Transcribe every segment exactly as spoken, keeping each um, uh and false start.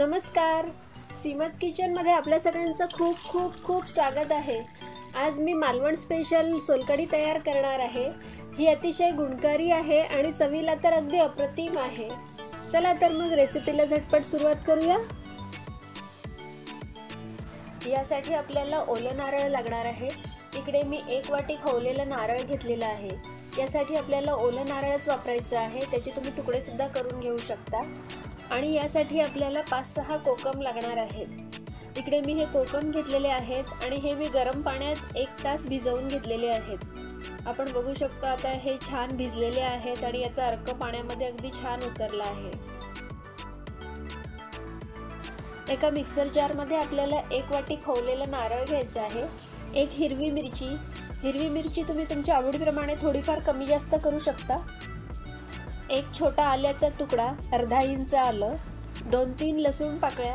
नमस्कार, सीमाज किचनमध्ये आपल्या सगळ्यांचं खूप खूप खूप स्वागत आहे। आज मी मालवण स्पेशल सोलकढी तयार करणार आहे। ही अतिशय गुणकारी आहे आणि चवीला तर अगदी अप्रतिम आहे। चला तर मग रेसिपीला झटपट सुरुवात करूया। यासाठी आपल्याला ओले नारळ लागणार आहे। इकडे मी एक वाटी खवलेला नारळ घेतलेला आहे। यासाठी आपल्याला ओले नारळच वापरायचं आहे, त्याचे तुम्ही तुकडे सुद्धा करून घेऊ शकता। आणि यासाठी आपल्याला पाच सहा कोकम लागणार आहेत। इकडे मी हे कोकम घेतलेले आहेत आणि हे मी गरम पाण्यात एक तास भिजवून घेतलेले आहेत। आपण बघू शकता आता हे छान भिजलेले आहेत आणि याचा अर्क पाण्यामध्ये अगदी छान उतरला आहे। एका मिक्सर जार मध्ये आपल्याला एक वाटी खवलेला नारळ घ्यायचा आहे, एक हिरवी मिरची, हिरवी मिरची तुम्ही तुमच्या आवडीप्रमाणे थोडीफार कमी जास्त करू शकता, एक छोटा आल्याचा तुकडा, अर्धा इंच आलं, दोन तीन लसूण पाकळ्या,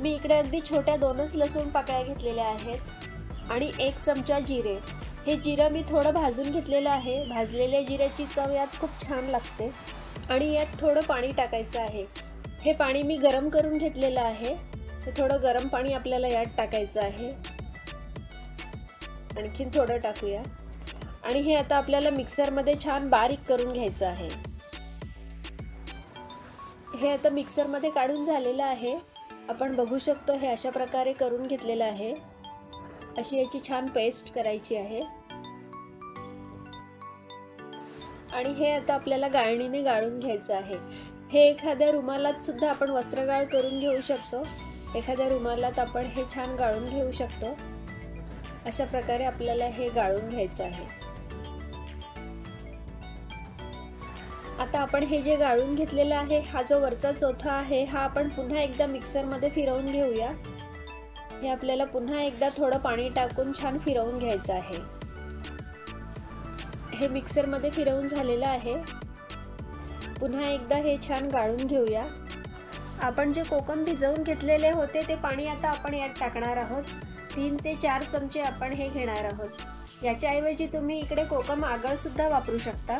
मी इकडे अगदी छोट्या दोनच लसूण पाकळ्या घेतलेल्या आहेत, आणि एक चमचा जिरे। हे जिरं मी थोडं भाजून घेतलेलं आहे। भाजलेल्या जिऱ्याची चव यात खूप छान लागते। आणि यात थोडं पाणी टाकायचं आहे। हे पाणी मी गरम करून घेतलेलं आहे। हे थोडं गरम पाणी आपल्याला यात टाकायचं आहे, आणखीन थोडं टाकूया। आणि हे आता आपल्याला मिक्सरमध्ये छान बारीक करून घ्यायचं आहे। हे आता मिक्सरमध्ये काढून झालेलं आहे। आपण बघू शकतो हे अशा प्रकारे करून घेतलेलं आहे। अशी याची छान पेस्ट करायची आहे। आणि हे आता आपल्याला गाळणीने गाळून घ्यायचं आहे। हे एखाद्या रुमालात सुद्धा आपण वस्त्रगाळ करून घेऊ शकतो। एखाद्या रुमालात आपण हे छान गाळून घेऊ शकतो। अशा प्रकारे आपल्याला हे गाळून घ्यायचं आहे। आता आपण हे जे गाळून घेतलेलं आहे, हा जो वरचा चोथा आहे हा आपण पुन्हा एकदा मिक्सरमध्ये फिरवून घेऊया। हे आपल्याला पुन्हा एकदा थोडं पाणी टाकून छान फिरवून घ्यायचं आहे। हे मिक्सरमध्ये फिरवून झालेलं आहे। पुन्हा एकदा हे छान गाळून घेऊया। आपण जे कोकम भिजवून घेतलेले होते ते पाणी आता आपण यात टाकणार आहोत। तीन ते चार चमचे आपण हे घेणार आहोत। याच्याऐवजी तुम्ही इकडे कोकम आगळसुद्धा वापरू शकता।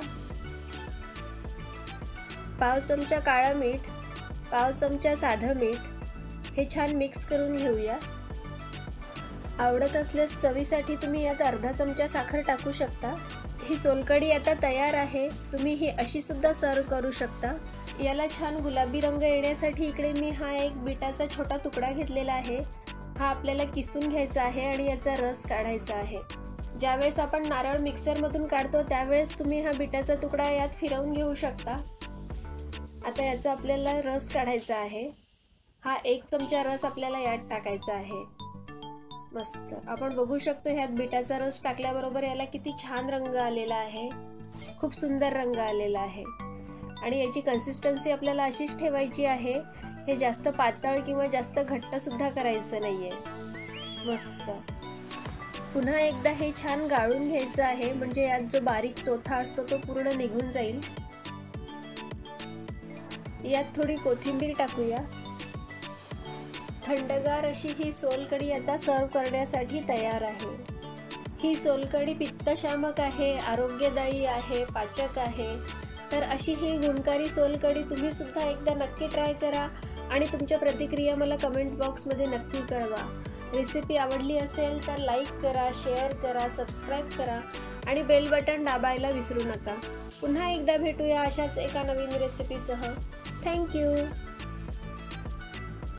पाव चमचा काळं मीठ, पाव चमचा साधं मीठ, हे छान मिक्स करून घेऊया। आवडत असल्यास चवीसाठी तुम्ही यात अर्धा चमचा साखर टाकू शकता। ही सोलकढी आता तयार आहे। तुम्ही ही अशी सुद्धा सर्व करू शकता। याला छान गुलाबी रंग येण्यासाठी इकडे मी हा एक बीटाचा छोटा तुकडा घेतलेला आहे। हा आपल्याला किसून घ्यायचा आहे आणि याचा रस काढायचा आहे। ज्यावेळेस आपण नारळ मिक्सरमधून काढतो त्यावेळेस तुम्ही हा बीटाचा तुकडा यात फिरवून घेऊ शकता। आता याचा आपल्याला रस काढायचा आहे। हा एक चमचा रस आपल्याला यात टाकायचा आहे। मस्त आपण बघू शकतो ह्यात बीटाचा रस टाकल्याबरोबर याला किती छान रंग आलेला आहे। खूप सुंदर रंग आलेला आहे। आणि याची कन्सिस्टन्सी आपल्याला अशीच ठेवायची आहे। हे जास्त पातळ किंवा जास्त घट्ट सुद्धा करायचं नाहीये। मस्त पुन्हा एकदा हे छान गाळून घ्यायचं आहे, म्हणजे यात जो बारीक चोथा असतो तो पूर्ण निघून जाईल। यात थोडी कोथिंबीर टाकूया। थंडगार अशी ही सोलकढी आता सर्व करण्यासाठी तयार आहे। ही सोलकढी पित्तशामक आहे, आरोग्यदायी आहे, पाचक आहे। तर अशी ही गुणकारी सोलकढी तुम्ही सुद्धा एकदा नक्की ट्राय करा आणि तुमच्या प्रतिक्रिया मला कमेंट बॉक्समध्ये नक्की कळवा। रेसिपी आवडली असेल तर लाईक करा, शेअर करा, सबस्क्राईब करा आणि बेल बटन दाबायला विसरू नका। पुन्हा एकदा भेटूया अशाच एका नवीन रेसिपीसह। थँक्यू।